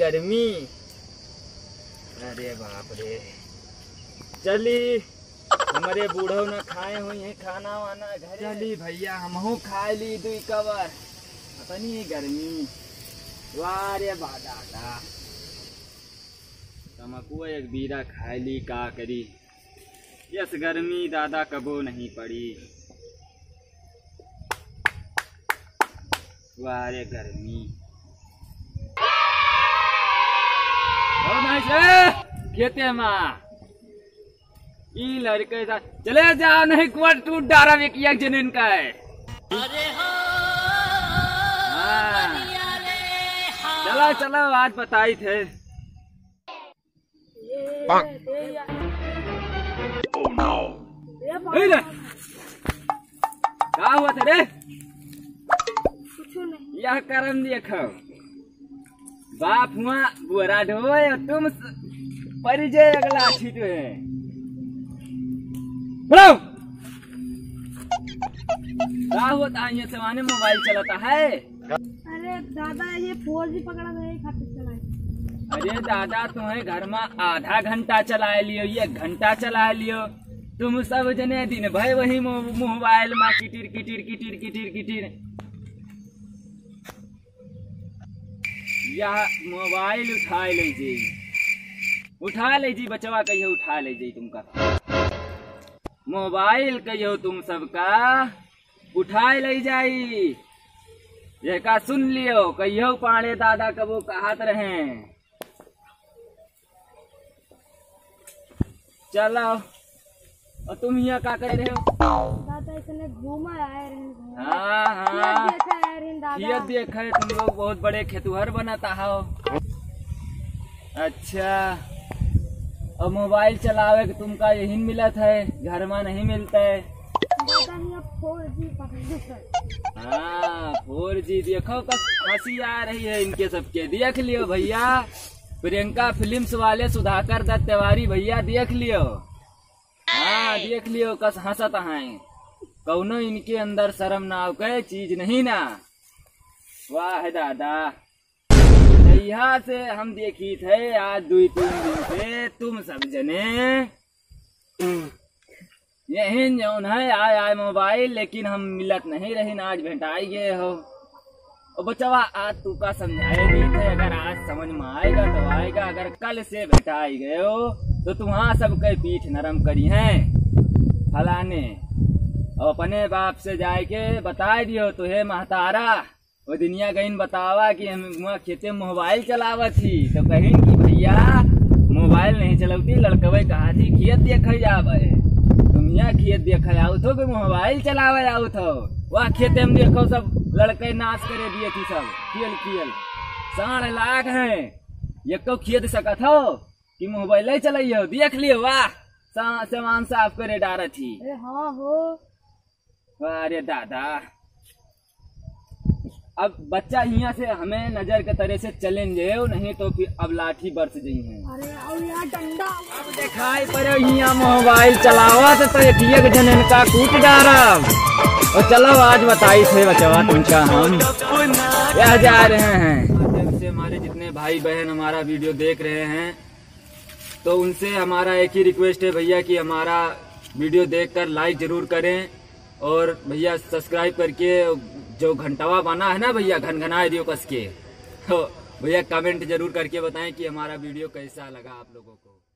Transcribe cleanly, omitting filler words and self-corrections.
गर्मी, अरे बाप रे। चली हमारे बूढ़ो न खाए हुई है खाना वाना घर, चली भैया हमहू खा ली दुई कवर अपनी गर्मी। वाह रे बा दादा, तमकुआ एक बीरा खा ली का करी, यस गर्मी दादा कबो नहीं पड़ी। वाह रे गर्मी। खेते माँ ई लड़के साथ चले जाओ, नहीं कुआं टूट डारा में किया जनिन का है। अरे हाँ चलो चलो, आज बताई थे क्या हुआ था रे? कुछ नहीं, यह करम देखो बाप हुआ बुरा ढोए तुम परिजय अगला छीट है। क्या होता है ये जमाने मोबाइल चलाता है? अरे दादा ये 4G पकड़ा मेरे खातिर चलाए। अरे दादा तुम्हें घर में आधा घंटा चला लियो, ये घंटा चला लियो, तुम सब जने दिन भर वही मोबाइल में किटिर किटिर किटिर किटिर किटिर। यह मोबाइल उठा लीजिए बचवा, कहियो उठा लीजिए तुमका मोबाइल, कहियो तुम सबका उठा ले जाई। ये का सुन लियो, कहियो पाड़े दादा कबो कहत रहे। चलो और तुम यहाँ का कर रहे हो? दादा इतने घूमा आए रहे। हाँ ये देखा है तुम लोग बहुत बड़े खेतुहर बनाता हो। अच्छा और मोबाइल चलावे के तुमका यही मिलत है, घर में नहीं मिलता है? हाँ 4G देखो हंसी आ रही है इनके सबके। देख लियो भैया, प्रियंका फिल्म्स वाले सुधाकर दत्त तिवारी भैया देख लियो। हाँ देख लियो कस हंसत है, कौनो इनके अंदर शर्म ना आवे चीज नहीं ना। वाह दादा, यहाँ से हम देखी थे आज 2-3 दिन से तुम सब जने यही जौन है आय आय मोबाइल, लेकिन हम मिलत नहीं रही ना, आज भेंटाई गए हो। और बचवा आज तू का समझाए गए थे, अगर आज समझ में आएगा तो आएगा, अगर कल से भेंटाई गए हो तो तुम्हारा सबके पीठ नरम करी है फलाने। और अपने बाप से जाए के बता दियो तुहे महतारा वो दुनिया कहीं बतावा कि हम वहाँ खेते मोबाइल चलावा थी, तो कहीं कि भैया मोबाइल नहीं चलाती लड़कवे कहा थी खेत देखे जावे, तुम यहाँ खेत देखे आओ थो कि मोबाइल चलावे आओ थो। वहाँ खेते में देखो सब लड़के नाश करे दिए थी, सब खेल खेल 60 लाख है एको खेत सकत हो कि मोबाइल चलाई हो। देख लियो वाह सामान साफ करे डारा थी। हाँ हो अरे दादा, अब बच्चा यहाँ से हमें नजर के तरह से चलें जाओ, नहीं तो फिर अब लाठी बरस गई है। अरे और यहाँ डंडा अब दिखाई पड़े, यहाँ मोबाइल चलावा तो एक जन का कूट डारा। और चलो आज बताई थे बचवा तुमका हम यह जा रहे हैं से हमारे जितने भाई बहन हमारा वीडियो देख रहे हैं, तो उनसे हमारा एक ही रिक्वेस्ट है भैया कि हमारा वीडियो देख कर लाइक जरूर करें, और भैया सब्सक्राइब करके जो घंटावा बना है ना भैया घनघनाए दियो कस के। तो भैया कमेंट जरूर करके बताएं कि हमारा वीडियो कैसा लगा आप लोगों को।